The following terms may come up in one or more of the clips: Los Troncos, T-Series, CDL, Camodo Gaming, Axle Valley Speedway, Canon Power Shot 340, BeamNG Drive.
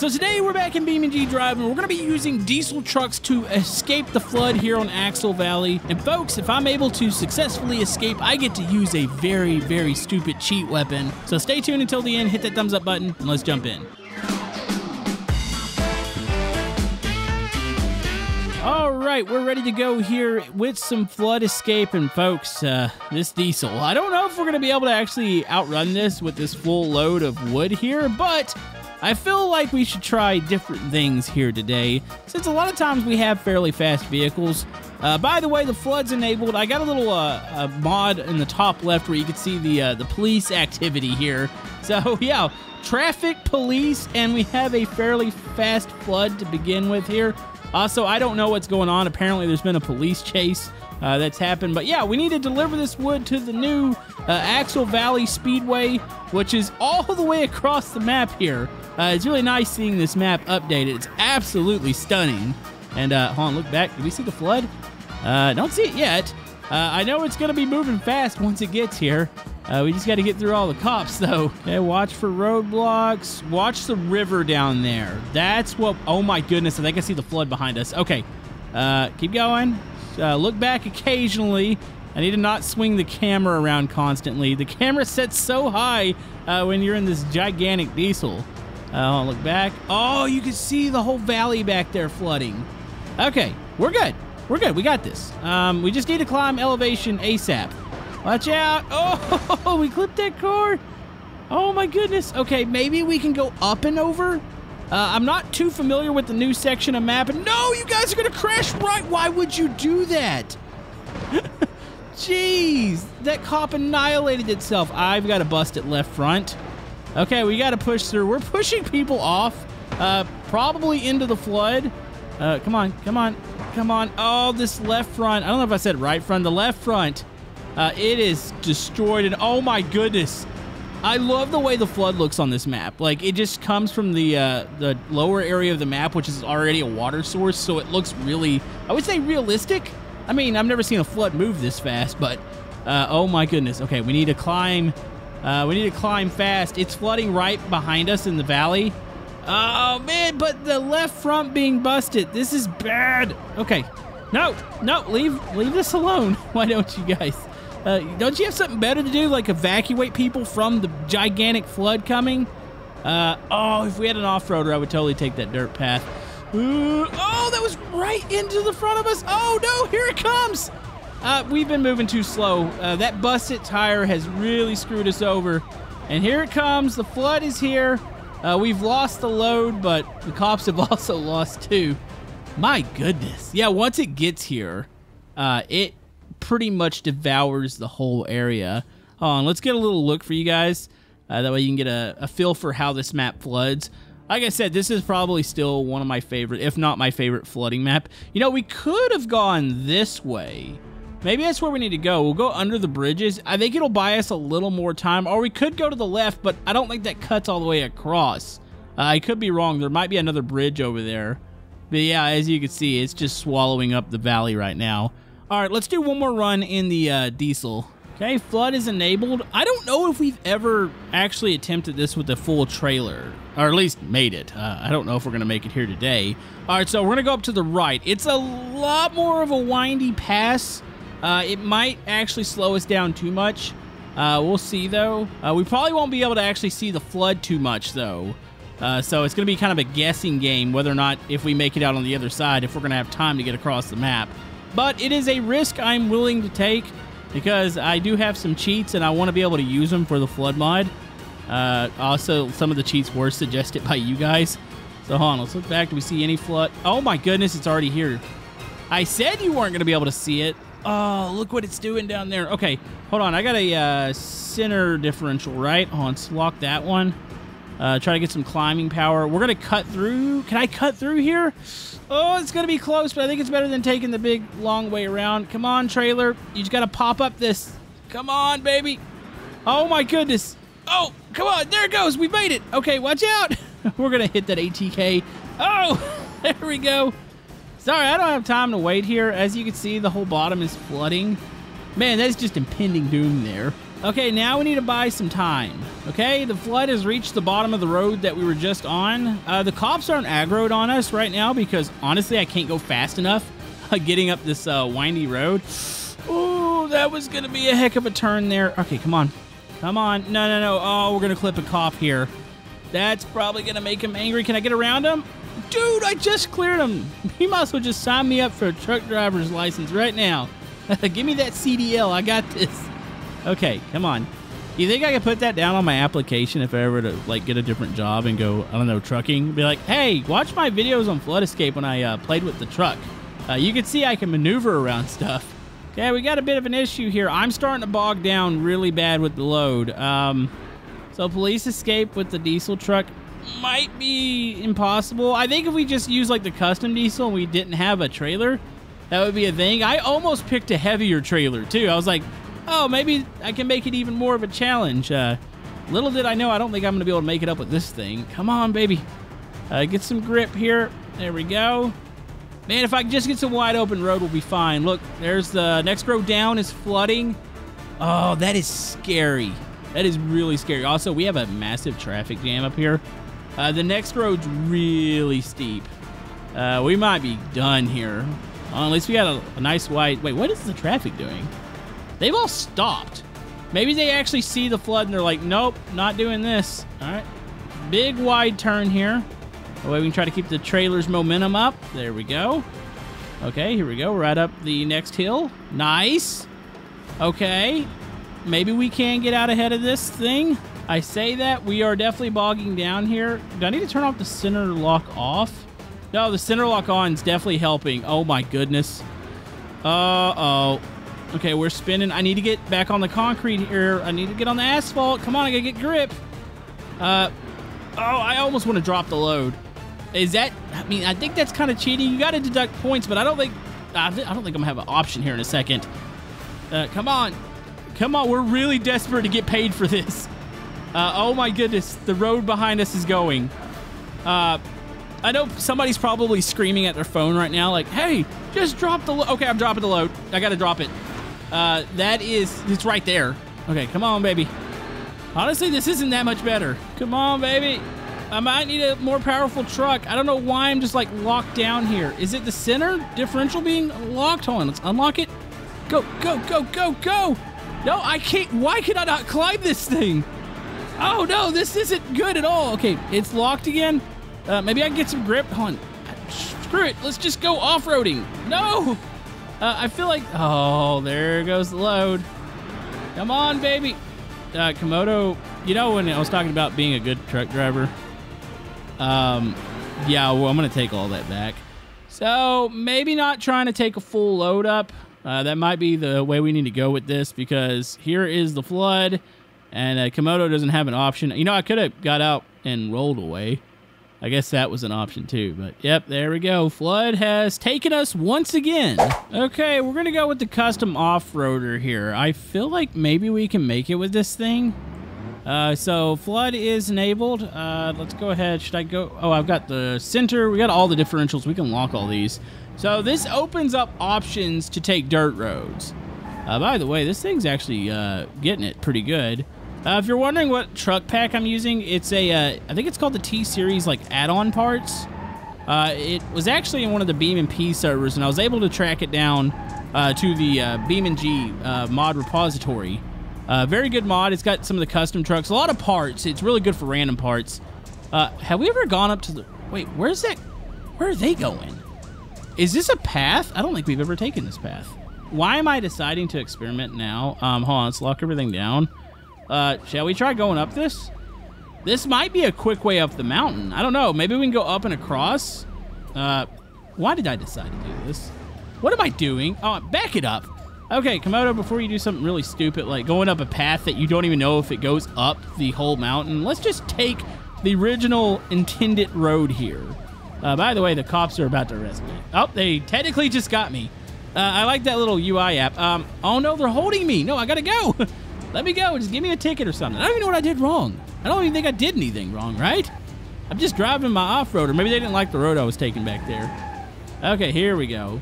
So today we're back in BeamNG Drive and we're going to be using diesel trucks to escape the flood here on Axle Valley. And folks, if I'm able to successfully escape, I get to use a very, very stupid cheat weapon. So stay tuned until the end, hit that thumbs up button, and let's jump in. All right, we're ready to go here with some flood escape. And folks, this diesel, I don't know if we're going to be able to actually outrun this with this full load of wood here, but I feel like we should try different things here today, since a lot of times we have fairly fast vehicles. By the way, the flood's enabled. I got a little mod in the top left where you can see the police activity here. So yeah, traffic, police, and we have a fairly fast flood to begin with here. Also, I don't know what's going on. Apparently, there's been a police chase that's happened. But yeah, we need to deliver this wood to the new Axle Valley Speedway, which is all the way across the map here. It's really nice seeing this map updated. It's absolutely stunning. And hold on, look back. Did we see the flood? Don't see it yet. I know it's going to be moving fast once it gets here. We just got to get through all the cops, though. Okay, watch for roadblocks. Watch the river down there. That's what... Oh, my goodness. I think I see the flood behind us. Okay. Keep going. Look back occasionally. I need to not swing the camera around constantly. The camera sets so high when you're in this gigantic diesel. I'll look back. Oh, you can see the whole valley back there flooding. Okay, we're good. We're good. We got this. We just need to climb elevation ASAP. Watch out. Oh, we clipped that car. Oh, my goodness. Okay, maybe we can go up and over. I'm not too familiar with the new section of map. No, you guys are going to crash right. Why would you do that? Jeez, that cop annihilated itself. I've got to bust it left front. Okay, we got to push through. We're pushing people off, probably into the flood. Come on, come on, come on. Oh, this left front. I don't know if I said right front. The left front, it is destroyed. And oh my goodness, I love the way the flood looks on this map. Like, it just comes from the lower area of the map, which is already a water source. So it looks really, I would say, realistic. I mean, I've never seen a flood move this fast, but oh my goodness. Okay, we need to climb. We need to climb fast. It's flooding right behind us in the valley. Oh, man, but the left front being busted. This is bad. Okay. No, no, leave this alone. Why don't you guys? Don't you have something better to do, like evacuate people from the gigantic flood coming? Oh, if we had an off-roader, I would totally take that dirt path. Ooh, oh, that was right into the front of us. Oh, no, here it comes. We've been moving too slow. That busted tire has really screwed us over. And here it comes. The flood is here. We've lost the load, but the cops have also lost too. My goodness. Yeah, once it gets here, it pretty much devours the whole area. Hold on, let's get a little look for you guys. That way you can get a feel for how this map floods. Like I said, this is probably still one of my favorite, if not my favorite, flooding map. You know, we could have gone this way. Maybe that's where we need to go. We'll go under the bridges. I think it'll buy us a little more time. Or we could go to the left, but I don't think that cuts all the way across. I could be wrong. There might be another bridge over there. But yeah, as you can see, it's just swallowing up the valley right now. All right, let's do one more run in the diesel. Okay, flood is enabled. I don't know if we've ever actually attempted this with a full trailer, or at least made it. I don't know if we're going to make it here today. All right, so we're going to go up to the right. It's a lot more of a windy pass. It might actually slow us down too much. We'll see, though. We probably won't be able to actually see the flood too much, though. So it's going to be kind of a guessing game whether or not, if we make it out on the other side, if we're going to have time to get across the map. But it is a risk I'm willing to take because I do have some cheats, and I want to be able to use them for the flood mod. Also, some of the cheats were suggested by you guys. So hold on, let's look back. Do we see any flood? Oh, my goodness, it's already here. I said you weren't going to be able to see it. Oh, look what it's doing down there. Okay, hold on. I got a center differential, right? Hold on, let's lock that one. Try to get some climbing power. We're going to cut through. Can I cut through here? Oh, it's going to be close, but I think it's better than taking the big, long way around. Come on, trailer. You just got to pop up this. Come on, baby. Oh, my goodness. Oh, come on. There it goes. We made it. Okay, watch out. We're going to hit that ATK. Oh, there we go. Sorry, I don't have time to wait here. As you can see, the whole bottom is flooding. Man, that's just impending doom there. Okay, now we need to buy some time. Okay, the flood has reached the bottom of the road that we were just on. The cops aren't aggroed on us right now because, honestly, I can't go fast enough getting up this windy road. Oh, that was going to be a heck of a turn there. Okay, come on. Come on. No, no, no. Oh, we're going to clip a cop here. That's probably going to make him angry. Can I get around him? Dude, I just cleared him. He might as well just sign me up for a truck driver's license right now. Give me that CDL. I got this. Okay, come on. You think I could put that down on my application if I ever to like get a different job and go, I don't know, trucking? Be like, hey, watch my videos on flood escape when I played with the truck. You can see I can maneuver around stuff. Okay, we got a bit of an issue here. I'm starting to bog down really bad with the load. So police escape with the diesel truck might be impossible. I think if we just use like the custom diesel and we didn't have a trailer, that would be a thing. I almost picked a heavier trailer too. I was like, oh, maybe I can make it even more of a challenge. Little did I know, I don't think I'm going to be able to make it up with this thing. Come on, baby. Get some grip here. There we go. Man, if I just get some wide open road, we'll be fine. Look, there's the next road down is flooding. Oh, that is scary. That is really scary. Also, we have a massive traffic jam up here. The next road's really steep. We might be done here. Oh, at least we got a nice wide... Wait, what is the traffic doing? They've all stopped. Maybe they actually see the flood and they're like, nope, not doing this. All right. Big wide turn here. That way we can try to keep the trailer's momentum up. There we go. Okay, here we go. Right up the next hill. Nice. Okay. Maybe we can get out ahead of this thing. I say that. We are definitely bogging down here. Do I need to turn off the center lock off? No, the center lock on is definitely helping. Oh, my goodness. Uh-oh. Okay, we're spinning. I need to get back on the concrete here. I need to get on the asphalt. Come on, I gotta get grip. Oh, I almost want to drop the load. Is that... I mean, I think that's kind of cheating. You got to deduct points, but I don't think I'm going to have an option here in a second. Come on. Come on, we're really desperate to get paid for this. Oh, my goodness. The road behind us is going. I know somebody's probably screaming at their phone right now, like, hey, just drop the load. Okay, I'm dropping the load. I got to drop it. That is, it's right there. Okay, come on, baby. Honestly, this isn't that much better. Come on, baby. I might need a more powerful truck. I don't know why I'm just like locked down here. Is it the center differential being locked? Hold on, let's unlock it. Go, go, go, go, go. No, I can't. Why can I not climb this thing? Oh no, this isn't good at all. Okay, it's locked again. Maybe I can get some grip. Hold on. Screw it. Let's just go off-roading. No. I feel like, oh, there goes the load. Come on, baby. Camodo, you know, when I was talking about being a good truck driver, yeah, well, I'm going to take all that back. So maybe not trying to take a full load up. That might be the way we need to go with this because here is the flood and Camodo doesn't have an option. You know, I could have got out and rolled away. I guess that was an option too, but yep, there we go. Flood has taken us once again. Okay, we're gonna go with the custom off-roader here. I feel like maybe we can make it with this thing. So flood is enabled. Let's go ahead, should I go? Oh, I've got the center, we got all the differentials, we can lock all these. So this opens up options to take dirt roads. By the way, this thing's actually getting it pretty good. If you're wondering what truck pack I'm using, it's a, I think it's called the T-Series, like, add-on parts. It was actually in one of the BeamNG servers, and I was able to track it down to the BeamNG mod repository. Very good mod. It's got some of the custom trucks. A lot of parts. It's really good for random parts. Have we ever gone up to the... Wait, where's that? Where are they going? Is this a path? I don't think we've ever taken this path. Why am I deciding to experiment now? Hold on, let's lock everything down. Shall we try going up this? This might be a quick way up the mountain. I don't know. Maybe we can go up and across. Why did I decide to do this? What am I doing? Oh, back it up. Okay, Camodo, before you do something really stupid, like going up a path that you don't even know if it goes up the whole mountain, let's just take the original intended road here. By the way, the cops are about to arrest me. Oh, they technically just got me. I like that little UI app. Oh, no, they're holding me. No, I gotta go. Let me go. Just give me a ticket or something. I don't even know what I did wrong. I don't even think I did anything wrong, right? I'm just driving my off-roader. Maybe they didn't like the road I was taking back there. Okay, here we go.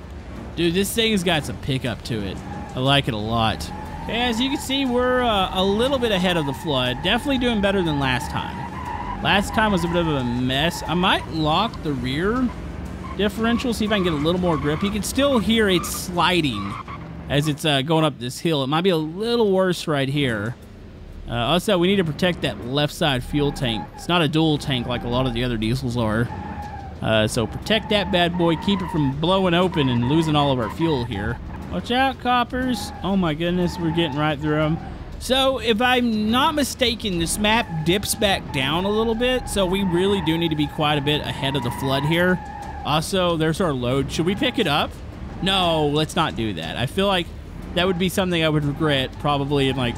Dude, this thing's got some pickup to it. I like it a lot. As you can see, we're a little bit ahead of the flood. Definitely doing better than last time. Last time was a bit of a mess. I might lock the rear differential, see if I can get a little more grip. You can still hear it sliding as it's going up this hill. It might be a little worse right here. Also, we need to protect that left side fuel tank. It's not a dual tank like a lot of the other diesels are. So protect that bad boy. Keep it from blowing open and losing all of our fuel here. Watch out, coppers. Oh my goodness, we're getting right through them. So if I'm not mistaken, this map dips back down a little bit. So we really do need to be quite a bit ahead of the flood here. Also, there's our load. Should we pick it up? No, let's not do that. I feel like that would be something I would regret probably in like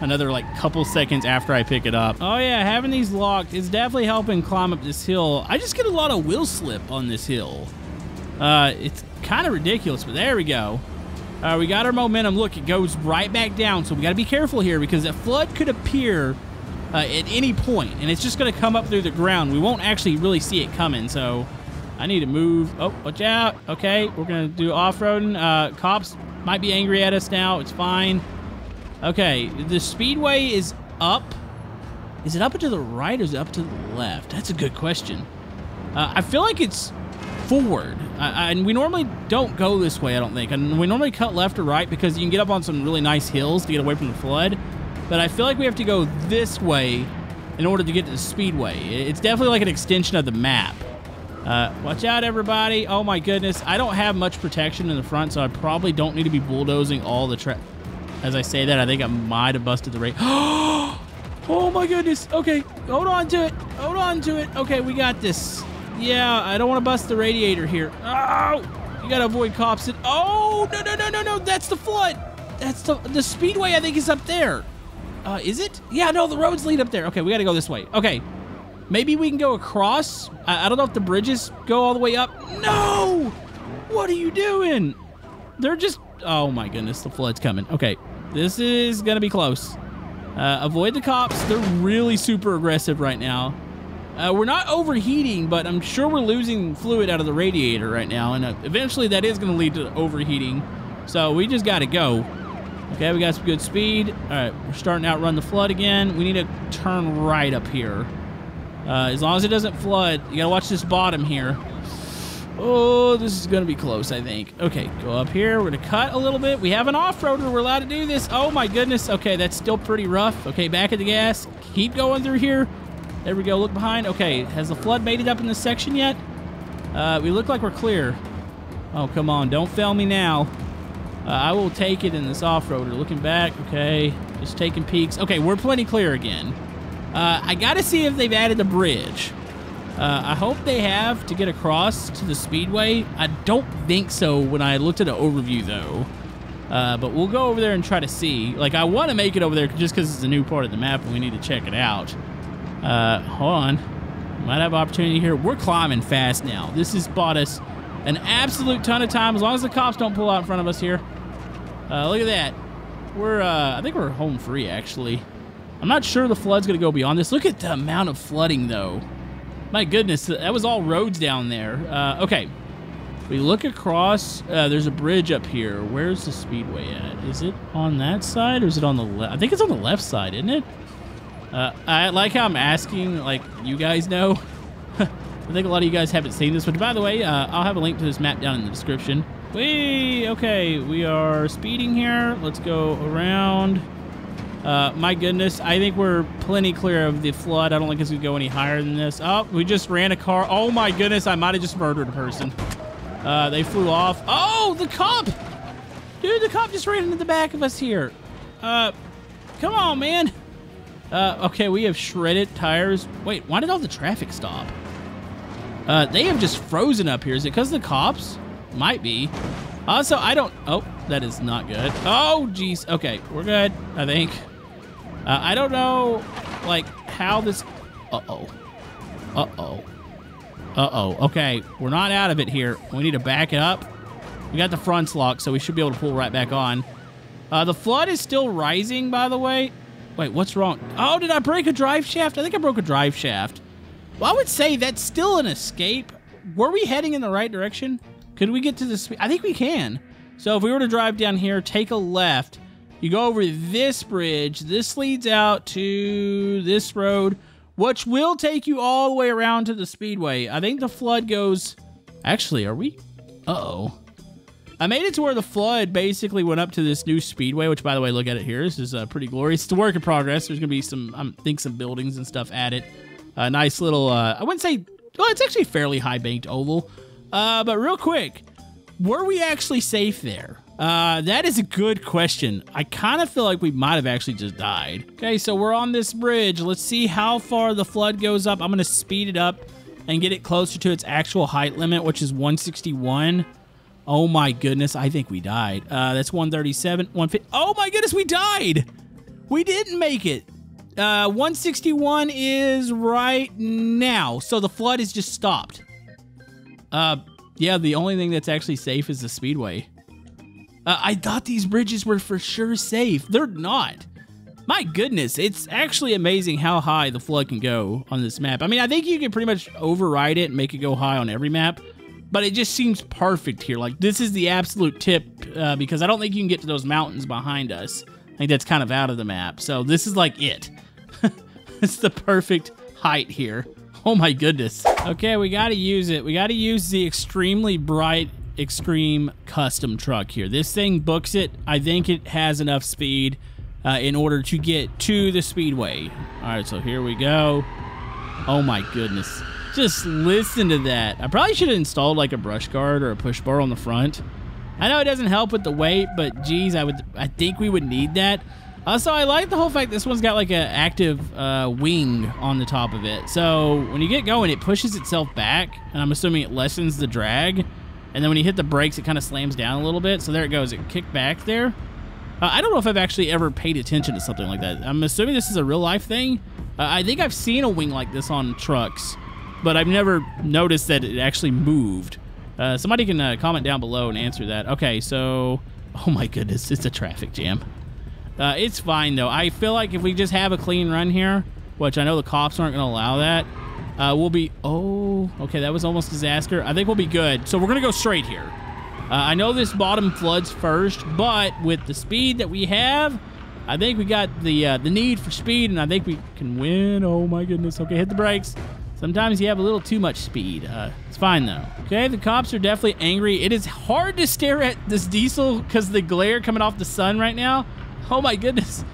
another like couple seconds after I pick it up. Oh yeah, having these locked is definitely helping climb up this hill. I just get a lot of wheel slip on this hill. It's kind of ridiculous, but there we go. We got our momentum. Look, it goes right back down, so we got to be careful here because that flood could appear at any point, and it's just going to come up through the ground. We won't actually really see it coming, so I need to move. Oh, watch out. Okay, we're going to do off-roading. Cops might be angry at us now. It's fine. Okay, the speedway is up. Is it up to the right or is it up to the left? That's a good question. I feel like it's forward. And we normally don't go this way, I don't think. And we normally cut left or right because you can get up on some really nice hills to get away from the flood. But I feel like we have to go this way in order to get to the speedway. It's definitely like an extension of the map. Watch out, everybody. Oh, my goodness. I don't have much protection in the front, so I probably don't need to be bulldozing all the track. As I say that, I think I might have busted the brake. Oh, my goodness. Okay, hold on to it. Hold on to it. Okay, we got this. Yeah, I don't want to bust the radiator here. Oh, you got to avoid cops. Oh, no, no, no, no, no. That's the flood. That's the speedway, I think, is up there. Is it? Yeah, no, the roads lead up there. Okay, we got to go this way. Okay, maybe we can go across. I don't know if the bridges go all the way up. No! What are you doing? They're just... Oh, my goodness. The flood's coming. Okay. This is going to be close. Avoid the cops. They're really super aggressive right now. We're not overheating, but I'm sure we're losing fluid out of the radiator right now. And eventually that is going to lead to overheating. So we just got to go. Okay. We got some good speed. All right. We're starting to outrun the flood again. We need to turn right up here. As long as it doesn't flood, you got to watch this bottom here. Oh, this is going to be close, I think. Okay, go up here. We're going to cut a little bit. We have an off-roader. We're allowed to do this. Oh, my goodness. Okay, that's still pretty rough. Okay, back at the gas. Keep going through here. There we go. Look behind. Okay, has the flood made it up in this section yet? We look like we're clear. Oh, come on. Don't fail me now. I will take it in this off-roader. Looking back. Okay, just taking peeks. Okay, we're plenty clear again. I got to see if they've added the bridge. I hope they have to get across to the speedway. I don't think so when I looked at an overview, though. But we'll go over there and try to see. Like, I want to make it over there just because it's a new part of the map and we need to check it out. Hold on. Might have opportunity here. We're climbing fast now. This has bought us an absolute ton of time as long as the cops don't pull out in front of us here. Look at that. We're, I think we're home free, actually. I'm not sure the flood's going to go beyond this. Look at the amount of flooding, though. My goodness, that was all roads down there. Okay, we look across. There's a bridge up here. Where's the speedway at? Is it on that side or is it on the left? I think it's on the left side, isn't it? I like how I'm asking, like, you guys know. I think a lot of you guys haven't seen this, which, by the way, I'll have a link to this map down in the description. Okay, we are speeding here. Let's go around. My goodness, I think we're plenty clear of the flood. I don't think it's gonna go any higher than this. Oh, we just ran a car. Oh my goodness, I might have just murdered a person. They flew off. Oh, the cop! Dude, the cop just ran into the back of us here. Come on, man. Okay, we have shredded tires. Wait, why did all the traffic stop? They have just frozen up here. Is it because of the cops? Might be. Also, I don't... Oh, that is not good. Oh, jeez. Okay, we're good, I think. I don't know, like, how this... Uh-oh. Uh-oh. Uh-oh. Okay, we're not out of it here. We need to back it up. We got the fronts locked, so we should be able to pull right back on. The flood is still rising, by the way. Wait, what's wrong? Oh, did I break a drive shaft? I think I broke a drive shaft. Well, I would say that's still an escape. Were we heading in the right direction? Could we get to the... I think we can. So if we were to drive down here, take a left... You go over this bridge. This leads out to this road, which will take you all the way around to the speedway. I think the flood goes... Actually, are we? Uh-oh. I made it to where the flood basically went up to this new speedway, which, by the way, look at it here. This is pretty glorious. It's a work in progress. There's going to be some, I think, some buildings and stuff added. A nice little, I wouldn't say... Well, it's actually fairly high-banked oval. But real quick, were we actually safe there? That is a good question. I kind of feel like we might have actually just died. Okay, so we're on this bridge. Let's see how far the flood goes up. I'm going to speed it up and get it closer to its actual height limit, which is 161. Oh, my goodness. I think we died. That's 137. 150. Oh, my goodness. We died. We didn't make it. 161 is right now. So the flood is just stopped. Yeah, the only thing that's actually safe is the speedway. I thought these bridges were for sure safe. They're not. My goodness, it's actually amazing how high the flood can go on this map. I mean, I think you can pretty much override it and make it go high on every map, but it just seems perfect here. Like, this is the absolute tip because I don't think you can get to those mountains behind us. I think that's kind of out of the map. So this is like it. It's the perfect height here. Oh my goodness. Okay, we gotta use it. We gotta use the extremely bright Extreme custom truck here. This thing books it. I think it has enough speed in order to get to the speedway. All right, so here we go. Oh my goodness. Just listen to that. I probably should have installed like a brush guard or a push bar on the front. I know it doesn't help with the weight, but geez, I think we would need that. Also, I like the whole fact this one's got like an active wing on the top of it. So when you get going, it pushes itself back, and I'm assuming it lessens the drag. And then when you hit the brakes, it kind of slams down a little bit. So there it goes. It kicked back there. I don't know if I've actually ever paid attention to something like that. I'm assuming this is a real-life thing. I think I've seen a wing like this on trucks, but I've never noticed that it actually moved. Somebody can comment down below and answer that. Okay, so... Oh, my goodness. It's a traffic jam. It's fine, though. I feel like if we just have a clean run here, which I know the cops aren't going to allow that, we'll be... Oh, okay, that was almost disaster. I think we'll be good. So we're going to go straight here. I know this bottom floods first, but with the speed that we have, I think we got the need for speed, and I think we can win. Oh, my goodness. Okay, hit the brakes. Sometimes you have a little too much speed. It's fine, though. Okay, the cops are definitely angry. It is hard to stare at this diesel because the glare coming off the sun right now. Oh, my goodness.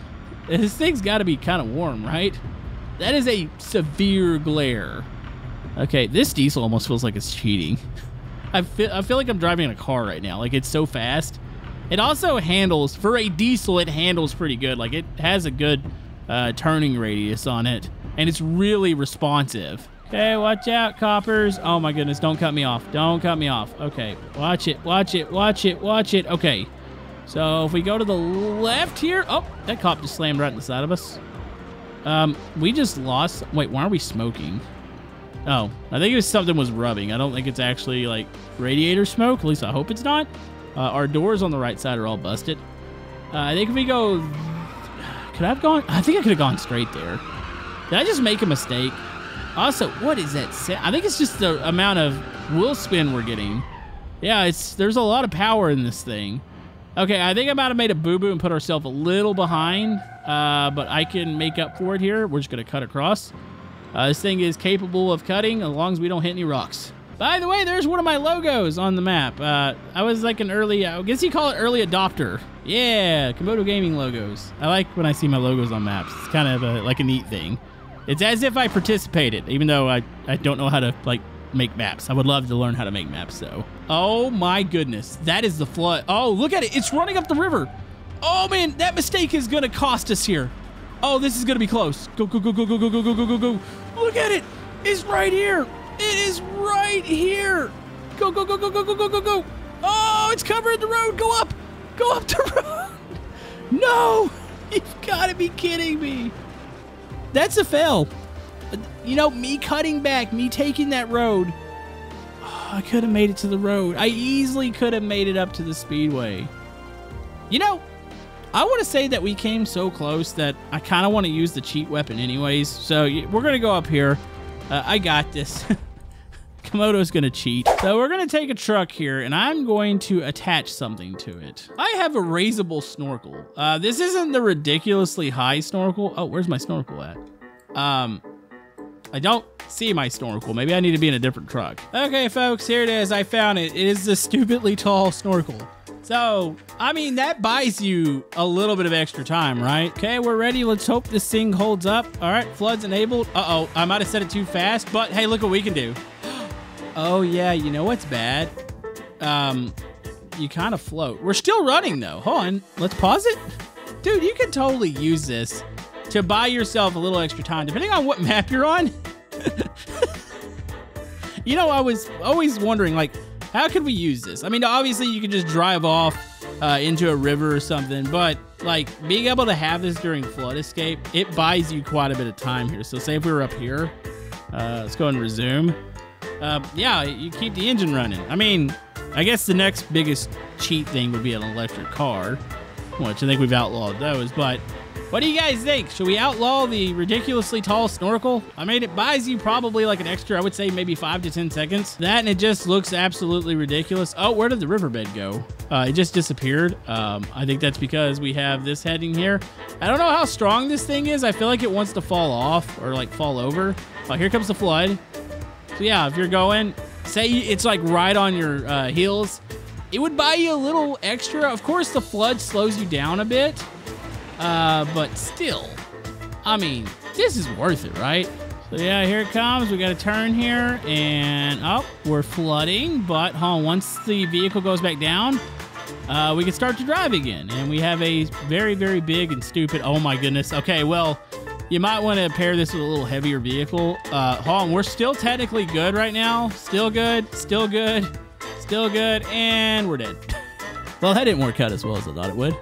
This thing's got to be kind of warm, right? That is a severe glare. Okay, this diesel almost feels like it's cheating. I feel like I'm driving in a car right now. Like, it's so fast. It also handles, for a diesel, it handles pretty good. Like, it has a good turning radius on it. And it's really responsive. Okay, watch out, coppers. Oh, my goodness. Don't cut me off. Don't cut me off. Okay, watch it, watch it, watch it, watch it. Okay, so if we go to the left here. Oh, that cop just slammed right in the side of us. We just lost... Wait, why are we smoking? Oh, I think it was something was rubbing. I don't think it's actually, like, radiator smoke. At least I hope it's not. Our doors on the right side are all busted. I think if we go... Could I have gone... I think I could have gone straight there. Did I just make a mistake? Also, what is that? I think it's just the amount of wheel spin we're getting. Yeah, it's there's a lot of power in this thing. Okay, I think I might have made a boo-boo and put ourselves a little behind. But I can make up for it here. We're just going to cut across. This thing is capable of cutting as long as we don't hit any rocks. By the way, there's one of my logos on the map. I was like an early, I guess you call it early adopter. Yeah, Camodo Gaming logos. I like when I see my logos on maps. It's kind of like a neat thing. It's as if I participated, even though I don't know how to like make maps. I would love to learn how to make maps though. Oh my goodness. That is the flood. Oh, look at it. It's running up the river. Oh, man, that mistake is going to cost us here. Oh, this is going to be close. Go, go, go, go, go, go, go, go, go, go, go. Look at it. It's right here. It is right here. Go, go, go, go, go, go, go, go, go. Oh, it's covering the road. Go up. Go up the road. No, you've got to be kidding me. That's a fail. You know, me cutting back, me taking that road. Oh, I could have made it to the road. I easily could have made it up to the speedway. You know, I want to say that we came so close that I kind of want to use the cheat weapon anyways. So we're going to go up here. I got this. Camodo's gonna cheat. So we're gonna take a truck here and I'm going to attach something to it. I have a raisable snorkel. This isn't the ridiculously high snorkel. Oh, where's my snorkel at? I don't see my snorkel. Maybe I need to be in a different truck. Okay, folks, here it is. I found it. It is the stupidly tall snorkel. So, I mean, that buys you a little bit of extra time, right? Okay, we're ready. Let's hope this thing holds up. All right, flood's enabled. Uh-oh, I might have said it too fast, but hey, look what we can do. Oh, yeah, you know what's bad? You kind of float. We're still running, though. Hold on. Let's pause it. Dude, you can totally use this to buy yourself a little extra time, depending on what map you're on. You know, I was always wondering, like, how could we use this? I mean, obviously you could just drive off into a river or something, but like being able to have this during flood escape, it buys you quite a bit of time here. So say if we were up here, let's go and resume. Yeah, you keep the engine running. I mean, I guess the next biggest cheat thing would be an electric car, which I think we've outlawed those, but what do you guys think? Should we outlaw the ridiculously tall snorkel? I mean, it buys you probably like an extra, I would say maybe 5 to 10 seconds. That and it just looks absolutely ridiculous. Oh, where did the riverbed go? It just disappeared. I think that's because we have this heading here. I don't know how strong this thing is. I feel like it wants to fall off or like fall over. Oh, here comes the flood. So yeah, if you're going, say it's like right on your heels, it would buy you a little extra. Of course, the flood slows you down a bit. But still, I mean, this is worth it, right? So yeah, here it comes. We got a turn here and oh, we're flooding, but huh, once the vehicle goes back down, we can start to drive again. And we have a very, very big and stupid, oh my goodness. Okay, well, you might want to pair this with a little heavier vehicle. Hold on, we're still technically good right now. Still good, still good, still good, and we're dead. Well, that didn't work out as well as I thought it would.